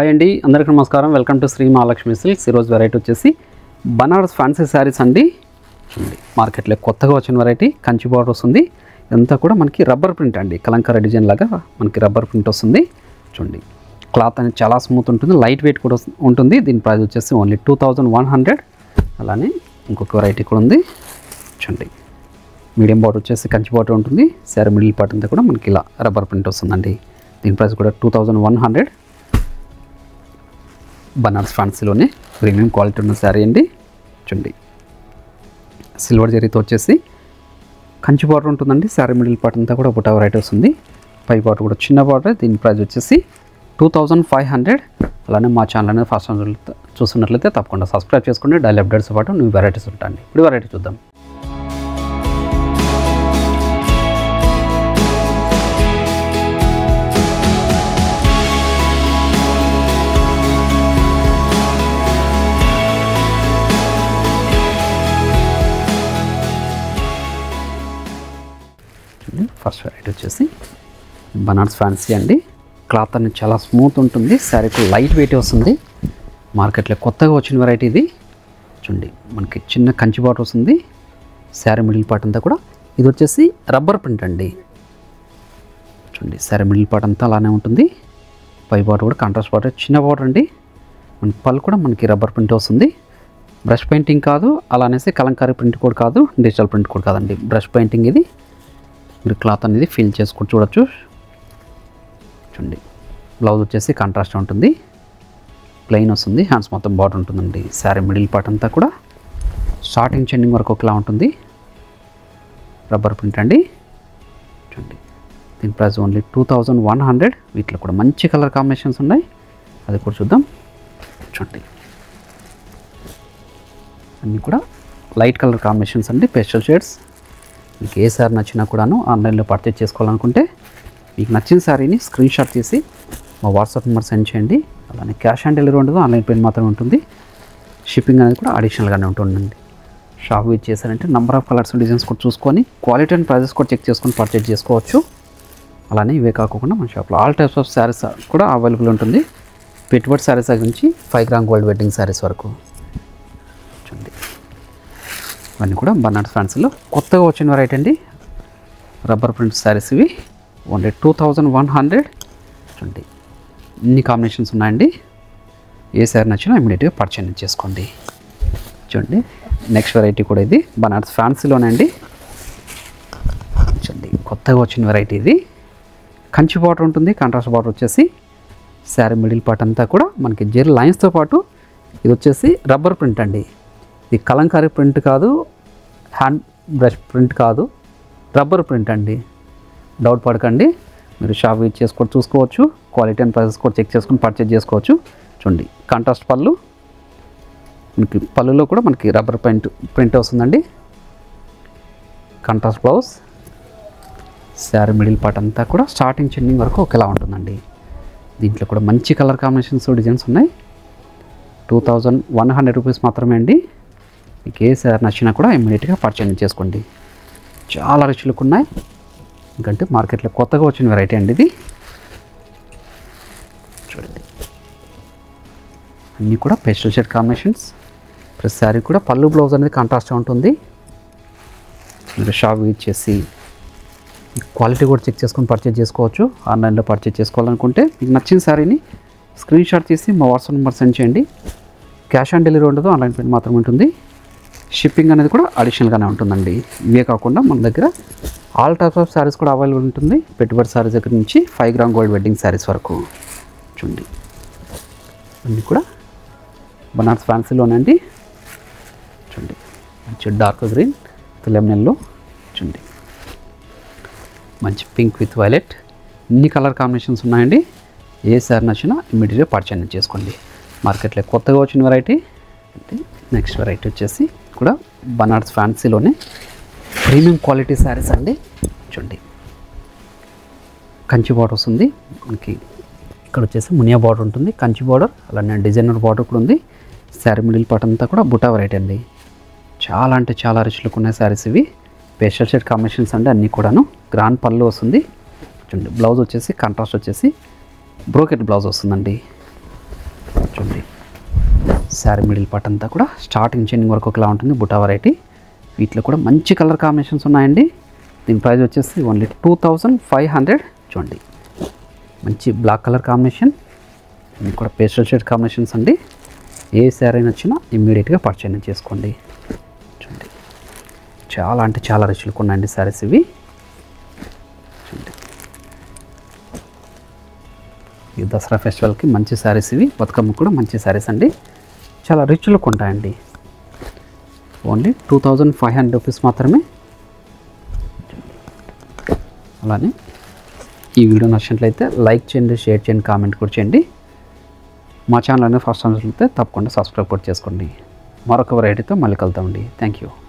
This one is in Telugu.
హాయ్ అండి, అందరికీ నమస్కారం. Welcome to Sri Mahalakshmi silks. ఈరోజు వెరైటీ వచ్చేసి బనారస్ ఫ్యాన్సీ శారీస్ అండి. చూడండి, మార్కెట్లో కొత్తగా వచ్చిన వెరైటీ కంచి బోర్డర్ వస్తుంది. ఇదంతా కూడా మనకి రబ్బర్ ప్రింట్ అండి, కలంకారి డిజైన్ లాగా మనకి రబ్బర్ ప్రింట్ వస్తుంది. చూడండి, క్లాత్ అనేది చాలా స్మూత్ ఉంటుంది, లైట్ వెయిట్ కూడా ఉంటుంది. దీని ప్రైస్ వచ్చేసి ఓన్లీ 2100. అలానే ఇంకొక వెరైటీ కూడా ఉంది. చూడండి, మీడియం బోర్డర్ వచ్చేసి కంచి బోర్డర్ ఉంటుంది. శారీ మిడిల్ పార్ట్ అంతా కూడా మనకి ఇలా రబ్బర్ ప్రింట్ వస్తుందండి. దీని ప్రైస్ కూడా 2100. బనారస్ ఫ్యాన్సీలోనే ప్రీమియం క్వాలిటీ ఉన్న శారీ అండి. చూడండి, సిల్వర్ జరీతో వచ్చేసి కంచి బార్డర్ ఉంటుందండి. శారీ మిడిల్ పార్ట్ అంతా కూడా బుటా వెరైటీ వస్తుంది. పై బార్డర్ కూడా చిన్న బార్డర్. దీని ప్రైస్ వచ్చేసి 2500. అలానే మా ఛానల్ అనేది ఫస్ట్ టైం చూస్తున్నట్లయితే తప్పకుండా సబ్స్క్రైబ్ చేసుకోండి. డైలీ అప్డేట్స్ పాటు న్యూ వెరైటీస్ ఉంటాయండి. ఇప్పుడు వెరైటీ చూద్దాం. ఫస్ట్ వెరైటీ వచ్చేసి బనారస్ ఫ్యాన్సీ అండి. క్లాత్ అనేది చాలా స్మూత్ ఉంటుంది, శారీకి లైట్ వెయిట్ వస్తుంది. మార్కెట్లో కొత్తగా వచ్చిన వెరైటీ ఇది. చూడండి, మనకి చిన్న కంచి బార్డర్ వస్తుంది. శారీ మిడిల్ పార్ట్ అంతా కూడా ఇది వచ్చేసి రబ్బర్ ప్రింట్ అండి. చూడండి, శారీ మిడిల్ పార్ట్ అంతా అలానే ఉంటుంది. పై బార్డర్ కూడా కాంట్రాస్ట్ బార్డర్, చిన్న బార్డర్ అండి. మన పళ్ళు కూడా మనకి రబ్బర్ ప్రింట్ వస్తుంది. బ్రష్ పెయింటింగ్ కాదు, అలానేసి కలంకారీ ప్రింట్ కూడా కాదు, డిజిటల్ ప్రింట్ కూడా కాదండి, బ్రష్ పెయింటింగ్ ఇది. మీరు క్లాత్ అనేది ఫీల్ చేసుకుని చూడొచ్చు. చూడండి, బ్లౌజ్ వచ్చేసి కాంట్రాస్ట్ ఉంటుంది, ప్లెయిన్ వస్తుంది. హ్యాండ్స్ మొత్తం బార్డర్ ఉంటుందండి. శారీ మిడిల్ పార్ట్ అంతా కూడా స్టార్టింగ్ చెండింగ్ వరకు ఒకలా ఉంటుంది. రబ్బర్ ప్రింట్ అండి. చూడండి, దీని ప్రైస్ ఓన్లీ 2100. వీటిలో కూడా మంచి కలర్ కాంబినేషన్స్ ఉన్నాయి, అది కూడా చూద్దాం. చూడండి, అన్నీ కూడా లైట్ కలర్ కాంబినేషన్స్ అండి, పేస్టల్ షేడ్స్. మీకు ఏ సారీ నచ్చినా కూడాను ఆన్లైన్లో పర్చేజ్ చేసుకోవాలనుకుంటే మీకు నచ్చిన శారీని స్క్రీన్ షాట్ తీసి మా వాట్సాప్ నెంబర్ సెండ్ చేయండి. అలానే క్యాష్ ఆన్ డెలివరీ ఉండదు, ఆన్లైన్ పేమెంట్ మాత్రమే ఉంటుంది. షిప్పింగ్ అనేది కూడా అడిషనల్గానే ఉంటుందండి. షాప్ విజిట్ చేశారంటే నెంబర్ ఆఫ్ కలర్స్ డిజైన్స్ కూడా చూసుకొని క్వాలిటీ అండ్ ప్రైజెస్ కూడా చెక్ చేసుకొని పర్చేజ్ చేసుకోవచ్చు. అలానే ఇవే కాకుండా మన షాప్లో ఆల్ టైప్స్ ఆఫ్ శారీస్ కూడా అవైలబుల్ ఉంటుంది. పెట్టుబడి శారీస్ గురించి 5 గ్రామ్ గోల్డ్ వెడ్డింగ్ శారీస్ వరకు. చూడండి, ఇవన్నీ కూడా బనారస్ ఫ్యాన్సీలో కొత్తగా వచ్చిన వెరైటీ అండి. రబ్బర్ ప్రింట్ శారీస్ ఇవి. ఓన్లీ 2100. చూడండి, ఇన్ని కాంబినేషన్స్ ఉన్నాయండి. ఏ శారీ నచ్చినా ఇమీడియట్గా పర్చేజ్ చేసుకోండి. చూడండి, నెక్స్ట్ వెరైటీ కూడా ఇది బనారస్ ఫ్యాన్సీలోనే అండి. చూడండి, కొత్తగా వచ్చిన వెరైటీ ఇది. కంచి బార్డర్ ఉంటుంది, కాంట్రాస్ట్ బార్డర్ వచ్చేసి శారీ మిడిల్ పార్ట్ అంతా కూడా మనకి జెరీ లైన్స్తో పాటు ఇది వచ్చేసి రబ్బర్ ప్రింట్ అండి. ఇది కలంకారీ ప్రింట్ కాదు, హ్యాండ్ బ్రష్ ప్రింట్ కాదు, రబ్బర్ ప్రింట్ అండి. డౌట్ పడకండి, మీరు షాప్ విజిట్ చేసుకొని చూసుకోవచ్చు. క్వాలిటీ అండ్ ప్రైసెస్ కూడా చెక్ చేసుకొని పర్చేజ్ చేసుకోవచ్చు. చూడండి, కాంట్రాస్ట్ పళ్ళు, మనకి పళ్ళులో కూడా మనకి రబ్బర్ ప్రింట్ వస్తుందండి. Contrast blouse. Sari middle part అంతా కూడా స్టార్టింగ్ చెండింగ్ వరకు ఒకేలా ఉంటుందండి. దీంట్లో కూడా మంచి కలర్ కాంబినేషన్స్ డిజైన్స్ ఉన్నాయి. 2100 రూపీస్ మాత్రమే అండి. మీకు ఏ సారీ నచ్చినా కూడా ఇమ్మీడియట్గా పర్చేజ్ చేసుకోండి. చాలా రిచ్ లుక్ ఉన్నాయి, ఎందుకంటే మార్కెట్లో కొత్తగా వచ్చిన వెరైటీ అండి ఇది. చూడండి, అన్నీ కూడా పేస్టల్ షేడ్ కాంబినేషన్స్. ప్రతి శారీ కూడా పళ్ళు బ్లౌజ్ అనేది కాంట్రాస్ట్గా ఉంటుంది. మీరు షాప్ విజిట్ చేసి క్వాలిటీ కూడా చెక్ చేసుకొని పర్చేజ్ చేసుకోవచ్చు. ఆన్లైన్లో పర్చేజ్ చేసుకోవాలనుకుంటే మీకు నచ్చిన శారీని స్క్రీన్ షాట్ తీసి మా వాట్సాప్ నెంబర్ సెండ్ చేయండి. క్యాష్ ఆన్ డెలివరీ ఉండదు, ఆన్లైన్ పేమెంట్ మాత్రమే ఉంటుంది. షిప్పింగ్ అనేది కూడా అడిషనల్గానే ఉంటుందండి. ఇవే కాకుండా మన దగ్గర ఆల్ టైప్స్ ఆఫ్ శారీస్ కూడా అవైలబుల్ ఉంటుంది. పెట్టుబడి శారీస్ దగ్గర నుంచి 5 గ్రామ్ గోల్డ్ వెడ్డింగ్ శారీస్ వరకు. చూడండి, అన్నీ కూడా బనారస్ ఫ్యాన్సీలోనండి. చూడండి, మంచి డార్క్ గ్రీన్ లెమన్లో. చూడండి, మంచి పింక్ విత్ వైలెట్. ఇన్ని కలర్ కాంబినేషన్స్ ఉన్నాయండి. ఏ శారీ నచ్చినా ఇమ్మీడియట్గా పర్చేజ్ చేసుకోండి. మార్కెట్లో కొత్తగా వచ్చిన వెరైటీ. నెక్స్ట్ వెరైటీ వచ్చేసి కూడా బనారస్ ఫ్యాన్సీలోనే ప్రీమియం క్వాలిటీ శారీస్ అండి. చూడండి, కంచి బార్డర్ వస్తుంది మనకి. ఇక్కడ వచ్చేసి మునియా బార్డర్ ఉంటుంది, కంచి బార్డర్. అలానే డిజైనర్ బార్డర్ కూడా ఉంది. శారీ మిడిల్ పార్ట్ అంతా కూడా బుటా వెరైటీ అండి. చాలా అంటే చాలా రిచ్ లుక్ ఉన్నాయి శారీస్ ఇవి. పేస్టల్ షేడ్ కాంబినేషన్స్ అండి, అన్నీ కూడాను. గ్రాండ్ పళ్ళు వస్తుంది. చూడండి, బ్లౌజ్ వచ్చేసి కాంట్రాస్ట్ వచ్చేసి బ్రోకెట్ బ్లౌజ్ వస్తుందండి. ఉంటుంది. శారీ మిడిల్ పార్ట్ అంతా కూడా స్టార్టింగ్ ఎండింగ్ వరకు ఒకలా ఉంటుంది. బుటా వెరైటీ వీటిలో కూడా మంచి కలర్ కాంబినేషన్స్ ఉన్నాయండి. దీని ప్రైస్ వచ్చేసి ఓన్లీ 2500 చూడండి. మంచి బ్లాక్ కలర్ కాంబినేషన్, ఇది కూడా పేస్టల్ షేడ్ కాంబినేషన్స్ అండి. ఏ శారీ నచ్చినా ఇమ్మీడియట్గా పర్చేజ్ చేసుకోండి. చూడండి చాలా అంటే చాలా రిచ్ లుక్ ఉన్నాయండి శారీస్ ఇవి. చూడండి ఈ దసరా ఫెస్టివల్కి మంచి శారీస్ ఇవి. బతుకమ్మ కూడా మంచి శారీస్ అండి, చాలా రిచ్ లుక్ ఉంటాయండి. ఓన్లీ 2500 రూపీస్ మాత్రమే. అలానే ఈ వీడియో నచ్చినట్లయితే లైక్ చేయండి, షేర్ చేయండి, కామెంట్ కూడా చేయండి. మా ఛానల్ అనేది ఫస్ట్ టైం చూస్తే తప్పకుండా సబ్స్క్రైబ్ కూడా చేసుకోండి. మరొక వెరైటీతో మళ్ళీ కలుద్దామండి. Thank you.